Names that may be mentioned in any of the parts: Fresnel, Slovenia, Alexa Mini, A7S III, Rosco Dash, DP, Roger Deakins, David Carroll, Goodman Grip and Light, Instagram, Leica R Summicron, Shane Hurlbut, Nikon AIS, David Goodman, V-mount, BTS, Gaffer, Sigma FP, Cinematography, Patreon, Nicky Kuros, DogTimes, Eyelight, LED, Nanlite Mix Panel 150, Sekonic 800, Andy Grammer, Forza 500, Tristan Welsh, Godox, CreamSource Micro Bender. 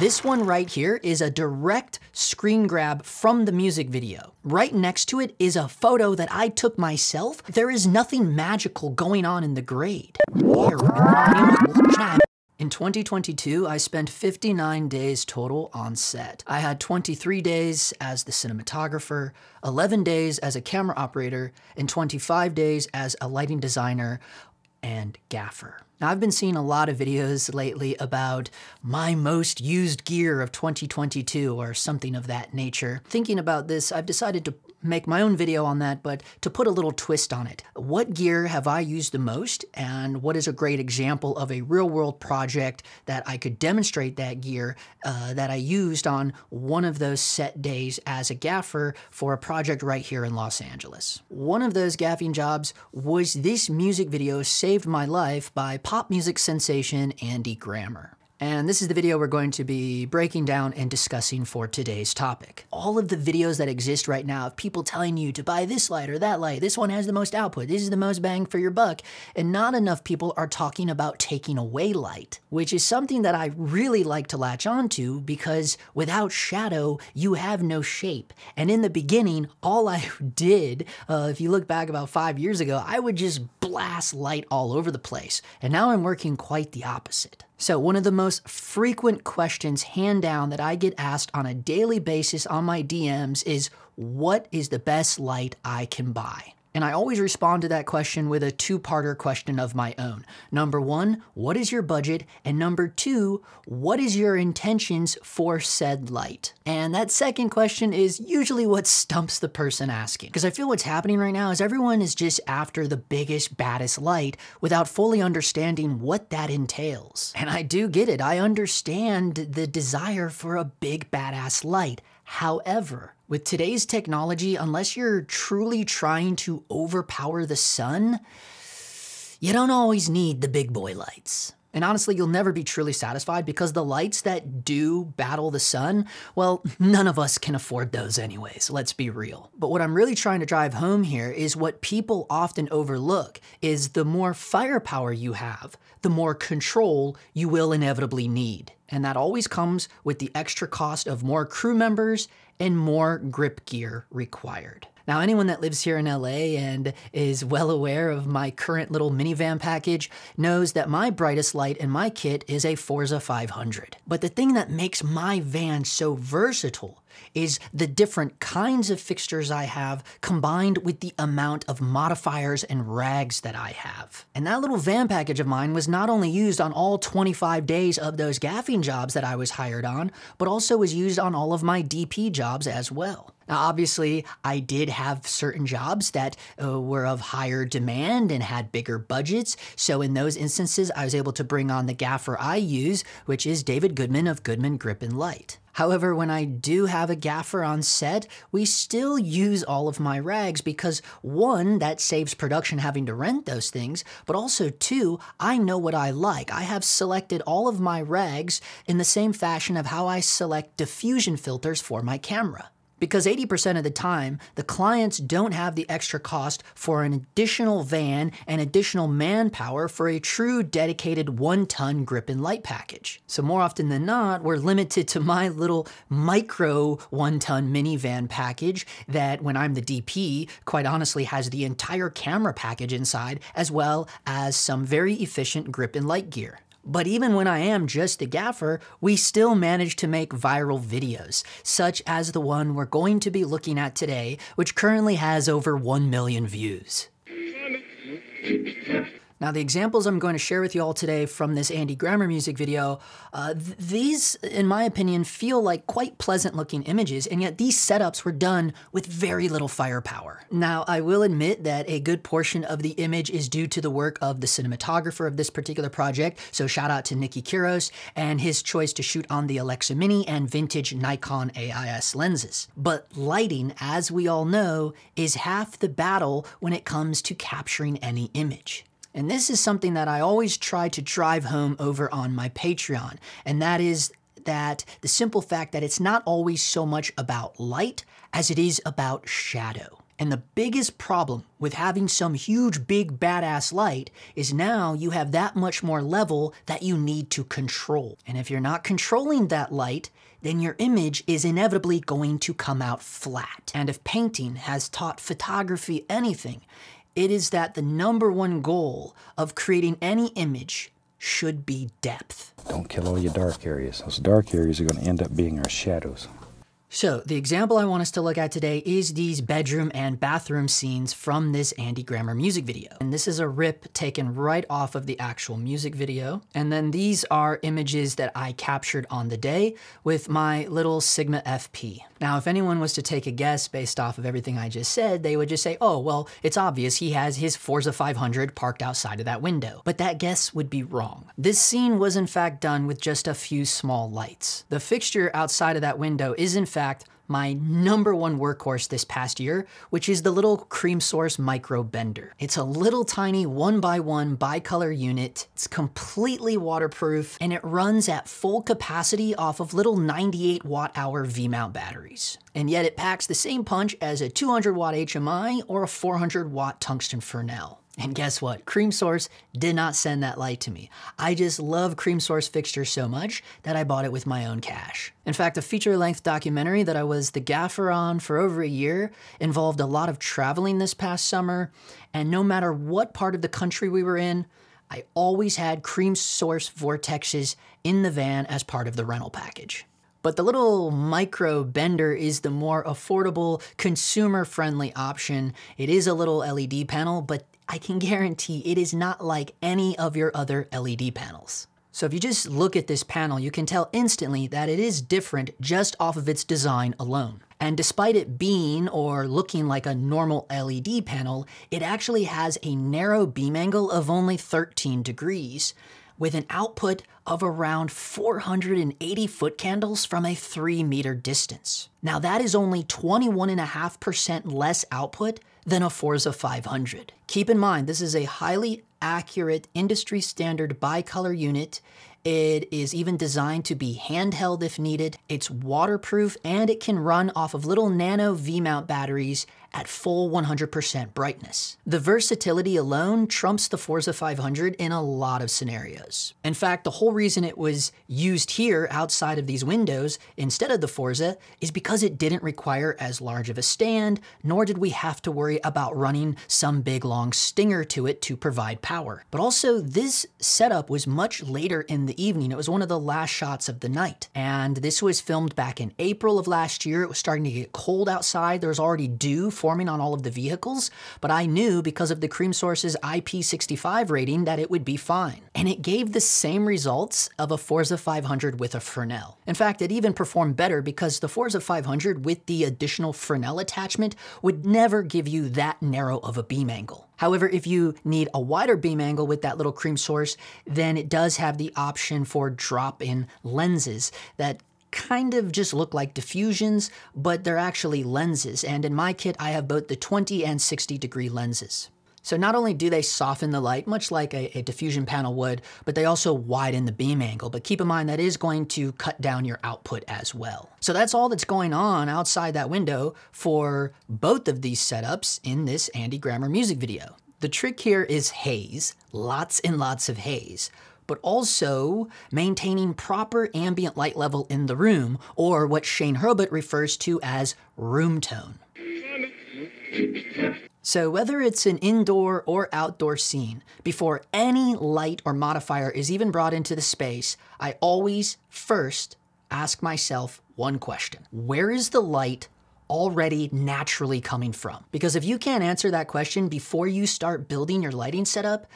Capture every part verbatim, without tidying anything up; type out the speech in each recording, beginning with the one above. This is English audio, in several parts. This one right here is a direct screen grab from the music video. Right next to it is a photo that I took myself. There is nothing magical going on in the grade. In twenty twenty-two, I spent fifty-nine days total on set. I had twenty-three days as the cinematographer, eleven days as a camera operator, and twenty-five days as a lighting designer and gaffer. Now, I've been seeing a lot of videos lately about my most used gear of twenty twenty-two or something of that nature. Thinking about this, I've decided to make my own video on that, but to put a little twist on it. What gear have I used the most, and what is a great example of a real world project that I could demonstrate that gear uh, that I used on one of those set days as a gaffer for a project right here in Los Angeles. One of those gaffing jobs was this music video, saved my life, by pop music sensation Andy Grammer. And this is the video we're going to be breaking down and discussing for today's topic. All of the videos that exist right now of people telling you to buy this light or that light, this one has the most output, this is the most bang for your buck, and not enough people are talking about taking away light, which is something that I really like to latch onto, because without shadow, you have no shape. And in the beginning, all I did, uh, if you look back about five years ago, I would just blast light all over the place. And now I'm working quite the opposite. So one of the most frequent questions, hand down, that I get asked on a daily basis on my D Ms is, what is the best light I can buy? And I always respond to that question with a two-parter question of my own. Number one, what is your budget? And number two, what is your intentions for said light? And that second question is usually what stumps the person asking. Because I feel what's happening right now is everyone is just after the biggest, baddest light without fully understanding what that entails. And I do get it. I understand the desire for a big, badass light. However, with today's technology, unless you're truly trying to overpower the sun, you don't always need the big boy lights. And honestly, you'll never be truly satisfied, because the lights that do battle the sun, well, none of us can afford those anyways, let's be real. But what I'm really trying to drive home here is what people often overlook is the more firepower you have, the more control you will inevitably need. And that always comes with the extra cost of more crew members and more grip gear required. Now, anyone that lives here in L A and is well aware of my current little minivan package knows that my brightest light in my kit is a Forza five hundred. But the thing that makes my van so versatile is the different kinds of fixtures I have combined with the amount of modifiers and rags that I have. And that little van package of mine was not only used on all twenty-five days of those gaffing jobs that I was hired on, but also was used on all of my D P jobs as well. Now, obviously, I did have certain jobs that uh, were of higher demand and had bigger budgets. So in those instances, I was able to bring on the gaffer I use, which is David Goodman of Goodman Grip and Light. However, when I do have a gaffer on set, we still use all of my rags because, one, that saves production having to rent those things, but also, two, I know what I like. I have selected all of my rags in the same fashion of how I select diffusion filters for my camera. Because eighty percent of the time, the clients don't have the extra cost for an additional van and additional manpower for a true dedicated one-ton grip and light package. So more often than not, we're limited to my little micro one-ton minivan package that, when I'm the D P, quite honestly has the entire camera package inside, as well as some very efficient grip and light gear. But even when I am just a gaffer, we still manage to make viral videos, such as the one we're going to be looking at today, which currently has over one million views. Now, the examples I'm going to share with you all today from this Andy Grammer music video, uh, th these, in my opinion, feel like quite pleasant looking images, and yet these setups were done with very little firepower. Now, I will admit that a good portion of the image is due to the work of the cinematographer of this particular project, so shout out to Nicky Kuros and his choice to shoot on the Alexa Mini and vintage Nikon A I S lenses. But lighting, as we all know, is half the battle when it comes to capturing any image. And this is something that I always try to drive home over on my Patreon, and that is that the simple fact that it's not always so much about light as it is about shadow. And the biggest problem with having some huge, big, badass light is now you have that much more level that you need to control. And if you're not controlling that light, then your image is inevitably going to come out flat. And if painting has taught photography anything, it is that the number one goal of creating any image should be depth. Don't kill all your dark areas. Those dark areas are going to end up being our shadows. So the example I want us to look at today is these bedroom and bathroom scenes from this Andy Grammer music video. And this is a rip taken right off of the actual music video. And then these are images that I captured on the day with my little Sigma F P. Now, if anyone was to take a guess based off of everything I just said, they would just say, oh, well, it's obvious he has his Forza five hundred parked outside of that window. But that guess would be wrong. This scene was in fact done with just a few small lights. The fixture outside of that window is in fact In fact, my number one workhorse this past year, which is the little CreamSource Micro Bender. It's a little tiny one by one bi-color unit. It's completely waterproof and it runs at full capacity off of little ninety-eight watt hour V-mount batteries. And yet it packs the same punch as a two hundred watt H M I or a four hundred watt tungsten Fresnel. And guess what? CreamSource did not send that light to me. I just love CreamSource fixtures so much that I bought it with my own cash. In fact, a feature-length documentary that I was the gaffer on for over a year involved a lot of traveling this past summer, and no matter what part of the country we were in, I always had CreamSource Vortexes in the van as part of the rental package. But the little micro bender is the more affordable, consumer-friendly option. It is a little L E D panel, but I can guarantee it is not like any of your other L E D panels. So if you just look at this panel, you can tell instantly that it is different just off of its design alone. And despite it being or looking like a normal L E D panel, it actually has a narrow beam angle of only thirteen degrees with an output of around four hundred eighty foot candles from a three meter distance. Now that is only twenty-one point five percent less output than a Forza five hundred. Keep in mind, this is a highly accurate industry standard bi-color unit. It is even designed to be handheld if needed. It's waterproof and it can run off of little nano V-mount batteries at full one hundred percent brightness. The versatility alone trumps the Forza five hundred in a lot of scenarios. In fact, the whole reason it was used here outside of these windows instead of the Forza is because it didn't require as large of a stand, nor did we have to worry about running some big long stinger to it to provide power. But also this setup was much later in the evening. It was one of the last shots of the night. And this was filmed back in April of last year. It was starting to get cold outside. There was already dew forming on all of the vehicles, but I knew because of the CreamSource's I P sixty-five rating that it would be fine. And it gave the same results of a Forza five hundred with a Fresnel. In fact, it even performed better because the Forza five hundred with the additional Fresnel attachment would never give you that narrow of a beam angle. However, if you need a wider beam angle with that little CreamSource, then it does have the option for drop-in lenses that kind of just look like diffusions, but they're actually lenses. And in my kit, I have both the twenty and sixty degree lenses. So not only do they soften the light, much like a, a diffusion panel would, but they also widen the beam angle. But keep in mind that is going to cut down your output as well. So that's all that's going on outside that window for both of these setups in this Andy Grammer music video. The trick here is haze, lots and lots of haze, but also maintaining proper ambient light level in the room, or what Shane Hurlbut refers to as room tone. So whether it's an indoor or outdoor scene, before any light or modifier is even brought into the space, I always first ask myself one question. Where is the light already naturally coming from? Because if you can't answer that question before you start building your lighting setup,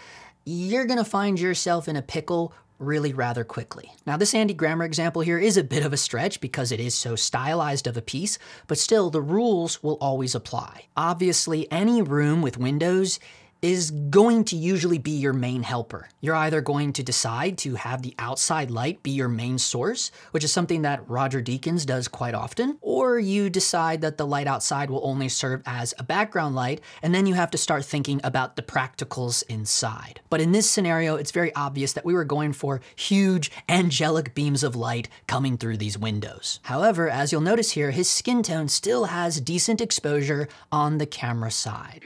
you're gonna find yourself in a pickle really rather quickly. Now this Andy Grammer example here is a bit of a stretch because it is so stylized of a piece, but still the rules will always apply. Obviously any room with windows is going to usually be your main helper. You're either going to decide to have the outside light be your main source, which is something that Roger Deakins does quite often, or you decide that the light outside will only serve as a background light, and then you have to start thinking about the practicals inside. But in this scenario, it's very obvious that we were going for huge angelic beams of light coming through these windows. However, as you'll notice here, his skin tone still has decent exposure on the camera side.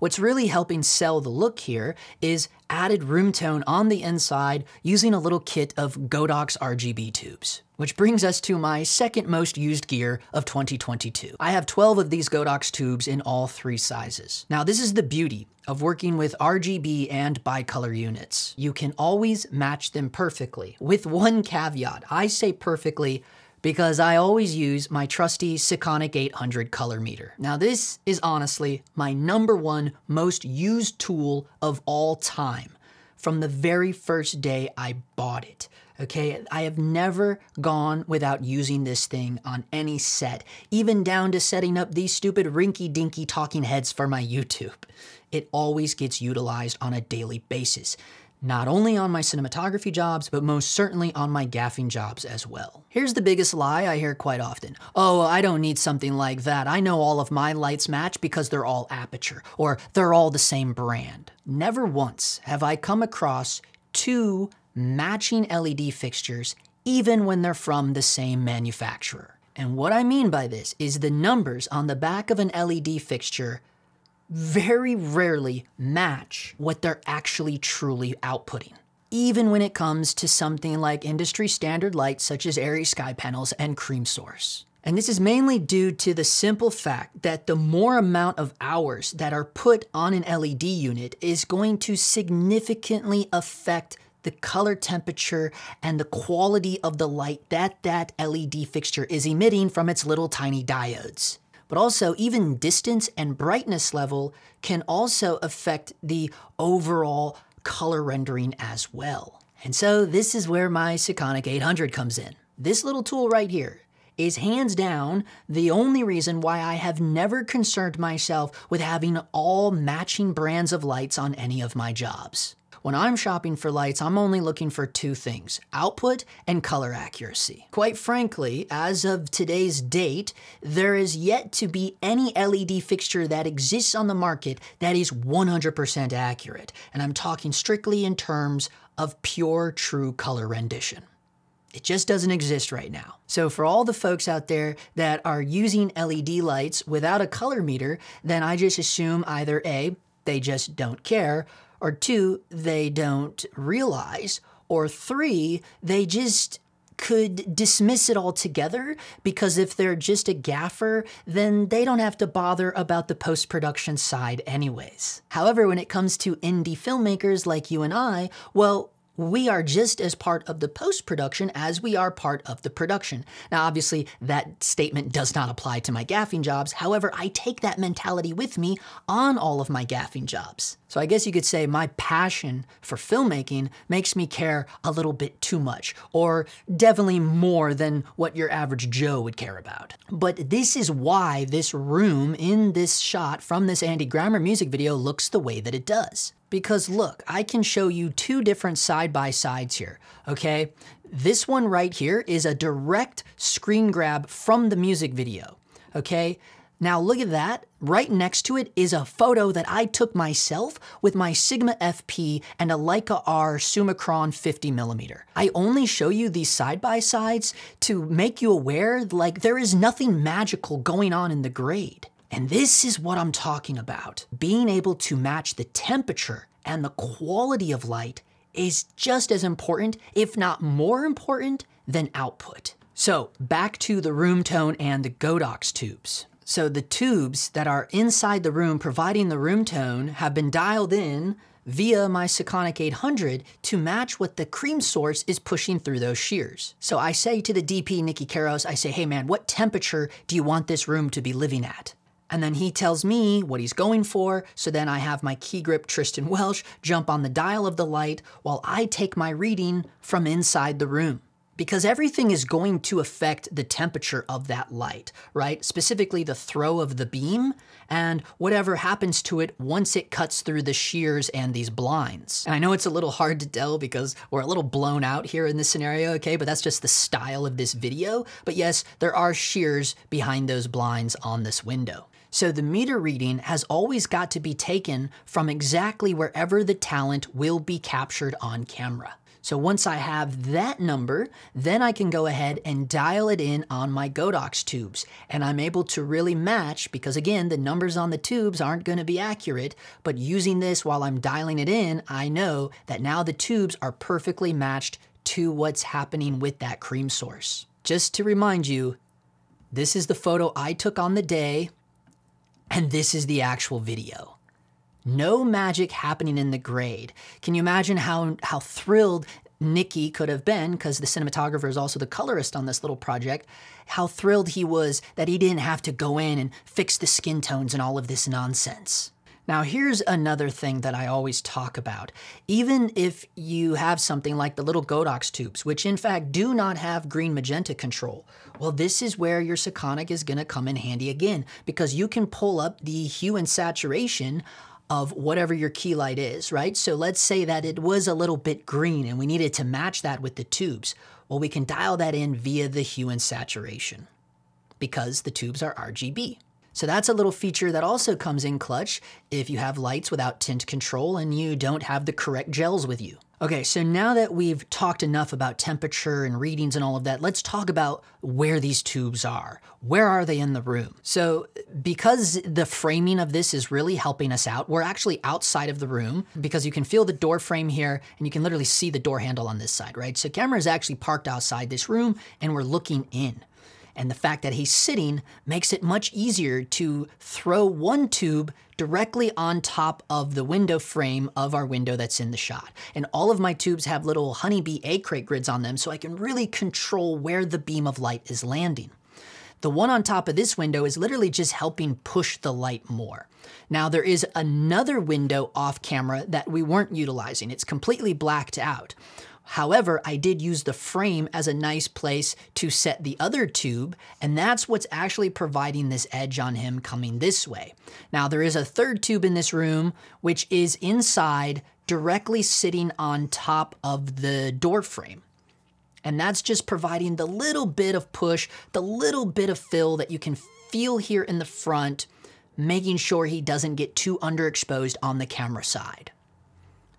What's really helping sell the look here is added room tone on the inside using a little kit of Godox R G B tubes. Which brings us to my second most used gear of twenty twenty-two. I have twelve of these Godox tubes in all three sizes. Now this is the beauty of working with R G B and bicolor units. You can always match them perfectly. With one caveat, I say perfectly, because I always use my trusty Sekonic eight hundred color meter. Now this is honestly my number one most used tool of all time from the very first day I bought it, okay? I have never gone without using this thing on any set, even down to setting up these stupid rinky-dinky talking heads for my YouTube. It always gets utilized on a daily basis. Not only on my cinematography jobs, but most certainly on my gaffing jobs as well. Here's the biggest lie I hear quite often. Oh, I don't need something like that. I know all of my lights match because they're all Aputure, or they're all the same brand. Never once have I come across two matching L E D fixtures, even when they're from the same manufacturer. And what I mean by this is the numbers on the back of an L E D fixture very rarely match what they're actually truly outputting, even when it comes to something like industry standard lights such as Aerie SkyPanels and CreamSource. And this is mainly due to the simple fact that the more amount of hours that are put on an L E D unit is going to significantly affect the color temperature and the quality of the light that that L E D fixture is emitting from its little tiny diodes. But also even distance and brightness level can also affect the overall color rendering as well. And so this is where my Sekonic eight hundred comes in. This little tool right here is hands down the only reason why I have never concerned myself with having all matching brands of lights on any of my jobs. When I'm shopping for lights, I'm only looking for two things, output and color accuracy. Quite frankly, as of today's date, there is yet to be any L E D fixture that exists on the market that is one hundred percent accurate. And I'm talking strictly in terms of pure, true color rendition. It just doesn't exist right now. So for all the folks out there that are using L E D lights without a color meter, then I just assume either A, they just don't care, or two, they don't realize, or three, they just could dismiss it altogether because if they're just a gaffer, then they don't have to bother about the post-production side anyways. However, when it comes to indie filmmakers like you and I, well, we are just as part of the post-production as we are part of the production. Now, obviously, that statement does not apply to my gaffing jobs. However, I take that mentality with me on all of my gaffing jobs. So I guess you could say my passion for filmmaking makes me care a little bit too much, or definitely more than what your average Joe would care about. But this is why this room in this shot from this Andy Grammer music video looks the way that it does. Because look, I can show you two different side-by-sides here, okay? This one right here is a direct screen grab from the music video, okay? Now look at that, right next to it is a photo that I took myself with my Sigma F P and a Leica R Summicron fifty millimeter. I only show you these side-by-sides to make you aware, like there is nothing magical going on in the grade. And this is what I'm talking about. Being able to match the temperature and the quality of light is just as important, if not more important, than output. So back to the room tone and the Godox tubes. So the tubes that are inside the room providing the room tone have been dialed in via my Sekonic eight hundred to match what the CreamSource is pushing through those shears. So I say to the D P, Nicky Kuros, I say, hey man, what temperature do you want this room to be living at? And then he tells me what he's going for, so then I have my key grip Tristan Welsh jump on the dial of the light while I take my reading from inside the room. because everything is going to affect the temperature of that light, right? Specifically the throw of the beam and whatever happens to it once it cuts through the shears and these blinds. And I know it's a little hard to tell because we're a little blown out here in this scenario, okay? But that's just the style of this video. But yes, there are shears behind those blinds on this window. So the meter reading has always got to be taken from exactly wherever the talent will be captured on camera. So once I have that number, then I can go ahead and dial it in on my Godox tubes. And I'm able to really match, because again, the numbers on the tubes aren't gonna be accurate, but using this while I'm dialing it in, I know that now the tubes are perfectly matched to what's happening with that cream source. Just to remind you, this is the photo I took on the day, and this is the actual video. No magic happening in the grade. Can you imagine how, how thrilled Nicky could have been, because the cinematographer is also the colorist on this little project, how thrilled he was that he didn't have to go in and fix the skin tones and all of this nonsense. Now here's another thing that I always talk about. Even if you have something like the little Godox tubes, which in fact do not have green magenta control, well, this is where your Sekonic is gonna come in handy again, because you can pull up the hue and saturation of whatever your key light is, right? So let's say that it was a little bit green and we needed to match that with the tubes. Well, we can dial that in via the hue and saturation because the tubes are R G B. So that's a little feature that also comes in clutch if you have lights without tint control and you don't have the correct gels with you. Okay, so now that we've talked enough about temperature and readings and all of that, let's talk about where these tubes are. Where are they in the room? So because the framing of this is really helping us out, we're actually outside of the room because you can feel the door frame here and you can literally see the door handle on this side, right? So camera is actually parked outside this room and we're looking in. And the fact that he's sitting makes it much easier to throw one tube directly on top of the window frame of our window that's in the shot. And all of my tubes have little honeybee A-crate grids on them, so I can really control where the beam of light is landing. The one on top of this window is literally just helping push the light more. Now there is another window off camera that we weren't utilizing. It's completely blacked out. However, I did use the frame as a nice place to set the other tube, and that's what's actually providing this edge on him coming this way. Now there is a third tube in this room, which is inside, directly sitting on top of the door frame. And that's just providing the little bit of push, the little bit of fill that you can feel here in the front, making sure he doesn't get too underexposed on the camera side.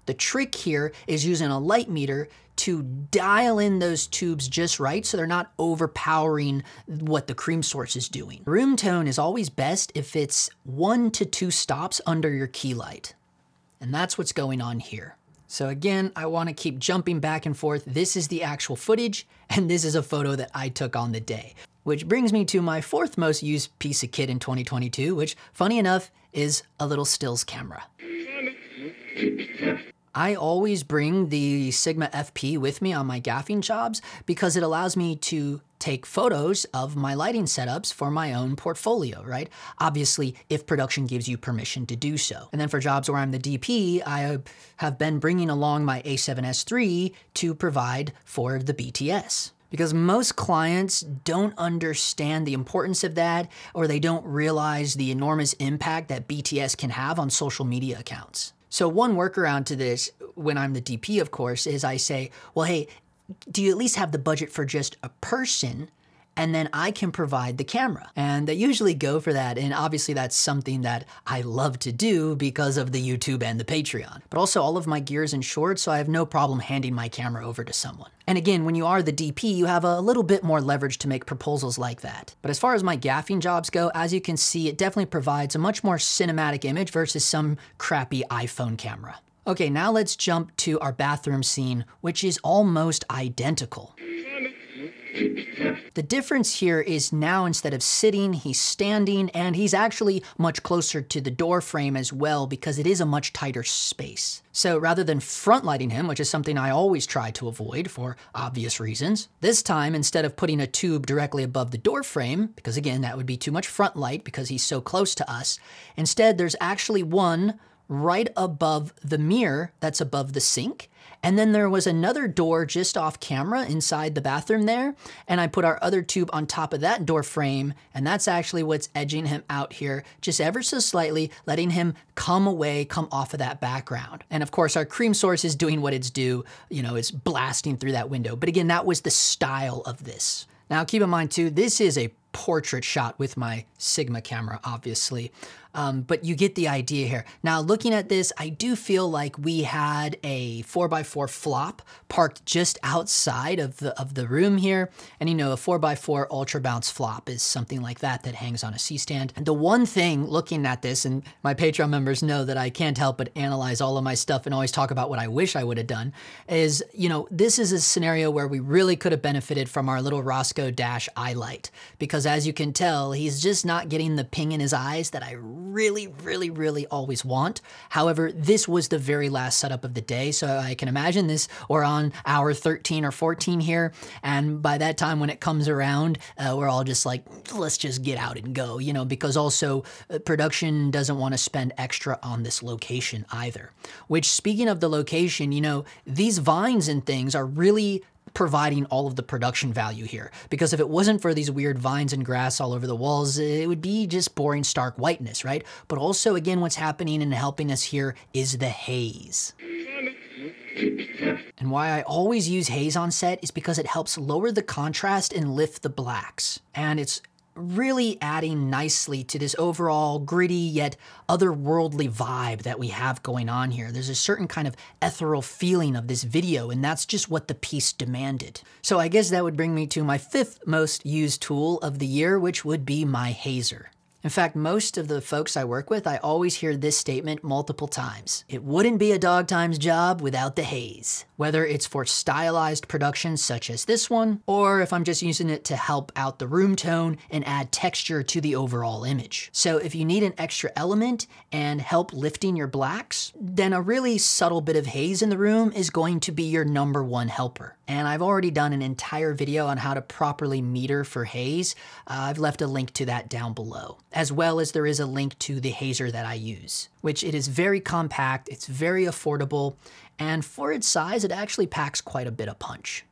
The trick here is using a light meter to dial in those tubes just right so they're not overpowering what the cream source is doing. Room tone is always best if it's one to two stops under your key light. And that's what's going on here. So again, I want to keep jumping back and forth. This is the actual footage, and this is a photo that I took on the day. Which brings me to my fourth most used piece of kit in twenty twenty-two, which, funny enough, is a little stills camera. I always bring the Sigma F P with me on my gaffing jobs because it allows me to take photos of my lighting setups for my own portfolio, right? Obviously, if production gives you permission to do so. And then for jobs where I'm the D P, I have been bringing along my A seven S three to provide for the B T S. Because most clients don't understand the importance of that, or they don't realize the enormous impact that B T S can have on social media accounts. So one workaround to this, when I'm the D P, of course, is I say, well, hey, do you at least have the budget for just a person? And then I can provide the camera. And they usually go for that. And obviously that's something that I love to do because of the YouTube and the Patreon, but also all of my gear's insured, so I have no problem handing my camera over to someone. And again, when you are the D P, you have a little bit more leverage to make proposals like that. But as far as my gaffing jobs go, as you can see, it definitely provides a much more cinematic image versus some crappy iPhone camera. Okay, now let's jump to our bathroom scene, which is almost identical. The difference here is now instead of sitting, he's standing, and he's actually much closer to the door frame as well because it is a much tighter space. So rather than front lighting him, which is something I always try to avoid for obvious reasons, this time instead of putting a tube directly above the door frame, because again, that would be too much front light because he's so close to us, instead there's actually one right above the mirror that's above the sink. And then there was another door just off camera inside the bathroom there. And I put our other tube on top of that door frame. And that's actually what's edging him out here, just ever so slightly, letting him come away, come off of that background. And of course our CreamSource is doing what it's due, you know, it's blasting through that window. But again, that was the style of this. Now keep in mind too, this is a portrait shot with my Sigma camera, obviously, um, but you get the idea here. Now looking at this, I do feel like we had a four by four flop parked just outside of the, of the room here. And you know, a four by four ultra bounce flop is something like that that hangs on a C-stand. And the one thing looking at this, and my Patreon members know that I can't help but analyze all of my stuff and always talk about what I wish I would have done, is, you know, this is a scenario where we really could have benefited from our little Rosco Dash eye light, because as you can tell, he's just not getting the ping in his eyes that I really, really, really always want. However, this was the very last setup of the day, so I can imagine this, we're on hour thirteen or fourteen here, and by that time when it comes around, uh, we're all just like, let's just get out and go, you know, because also uh, production doesn't want to spend extra on this location either. Which, speaking of the location, you know, these vines and things are really providing all of the production value here, because if it wasn't for these weird vines and grass all over the walls, it would be just boring stark whiteness, right? But also again, what's happening and helping us here is the haze. And why I always use haze on set is because it helps lower the contrast and lift the blacks. And it's really adding nicely to this overall gritty yet otherworldly vibe that we have going on here. There's a certain kind of ethereal feeling of this video, and that's just what the piece demanded. So I guess that would bring me to my fifth most used tool of the year, which would be my hazer. In fact, most of the folks I work with, I always hear this statement multiple times. It wouldn't be a DogTimes job without the haze. Whether it's for stylized productions such as this one, or if I'm just using it to help out the room tone and add texture to the overall image. So if you need an extra element and help lifting your blacks, then a really subtle bit of haze in the room is going to be your number one helper. And I've already done an entire video on how to properly meter for haze. Uh, I've left a link to that down below, as well as there is a link to the hazer that I use, which it is very compact, it's very affordable, and for its size, it actually packs quite a bit of punch.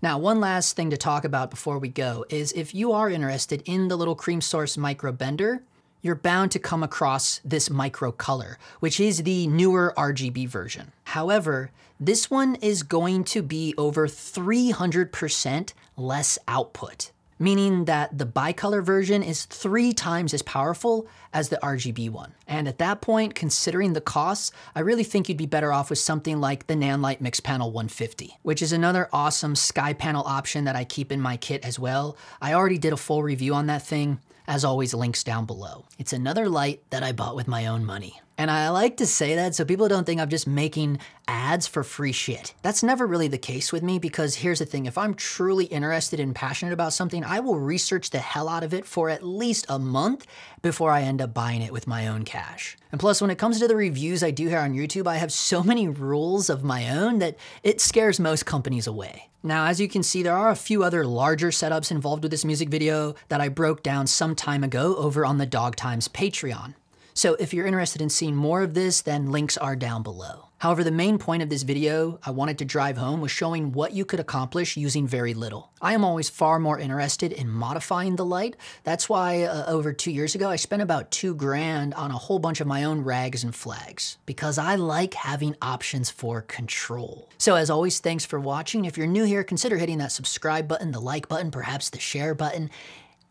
Now, one last thing to talk about before we go is if you are interested in the little CreamSource Micro Bender, you're bound to come across this Micro Color, which is the newer R G B version. However, this one is going to be over three hundred percent less output, meaning that the bicolor version is three times as powerful as the R G B one. And at that point, considering the costs, I really think you'd be better off with something like the Nanlite Mix Panel one fifty, which is another awesome sky panel option that I keep in my kit as well. I already did a full review on that thing. As always, links down below. It's another light that I bought with my own money. And I like to say that so people don't think I'm just making ads for free shit. That's never really the case with me, because here's the thing, if I'm truly interested and passionate about something, I will research the hell out of it for at least a month before I end up buying it with my own cash. And plus, when it comes to the reviews I do here on YouTube, I have so many rules of my own that it scares most companies away. Now, as you can see, there are a few other larger setups involved with this music video that I broke down some time ago over on the DogTimes Patreon. So if you're interested in seeing more of this, then links are down below. However, the main point of this video I wanted to drive home was showing what you could accomplish using very little. I am always far more interested in modifying the light. That's why uh, over two years ago, I spent about two grand on a whole bunch of my own rags and flags, because I like having options for control. So as always, thanks for watching. If you're new here, consider hitting that subscribe button, the like button, perhaps the share button.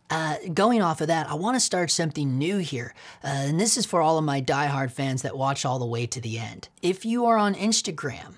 Uh, going off of that, I want to start something new here, uh, and this is for all of my diehard fans that watch all the way to the end. If you are on Instagram,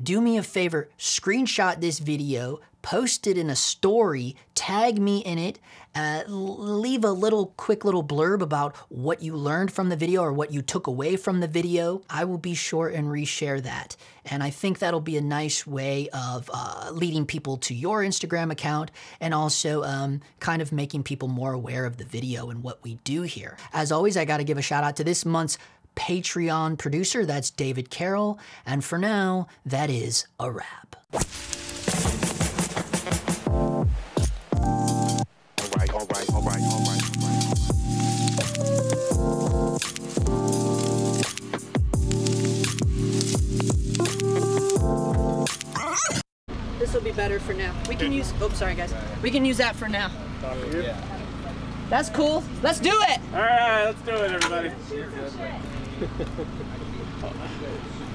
do me a favor, screenshot this video, post it in a story, tag me in it, uh, leave a little quick little blurb about what you learned from the video or what you took away from the video. I will be sure and reshare that. And I think that'll be a nice way of uh, leading people to your Instagram account, and also um, kind of making people more aware of the video and what we do here. As always, I gotta give a shout out to this month's Patreon producer, that's David Carroll. And for now, that is a wrap. All right, all right, all right, all right, all right. be better for now. We can use, oops, sorry guys. We can use that for now. That's cool. Let's do it. All right, let's do it, everybody.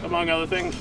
Among other things.